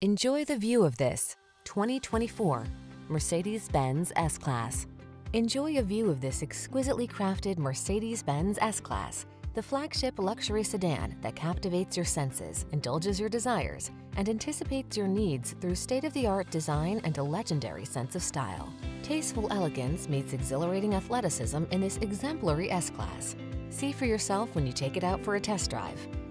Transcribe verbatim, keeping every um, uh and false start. Enjoy the view of this twenty twenty-four Mercedes-Benz S-Class. Enjoy a view of this exquisitely crafted Mercedes-Benz S-Class, the flagship luxury sedan that captivates your senses, indulges your desires, and anticipates your needs through state-of-the-art design and a legendary sense of style. Tasteful elegance meets exhilarating athleticism in this exemplary S-Class. See for yourself when you take it out for a test drive.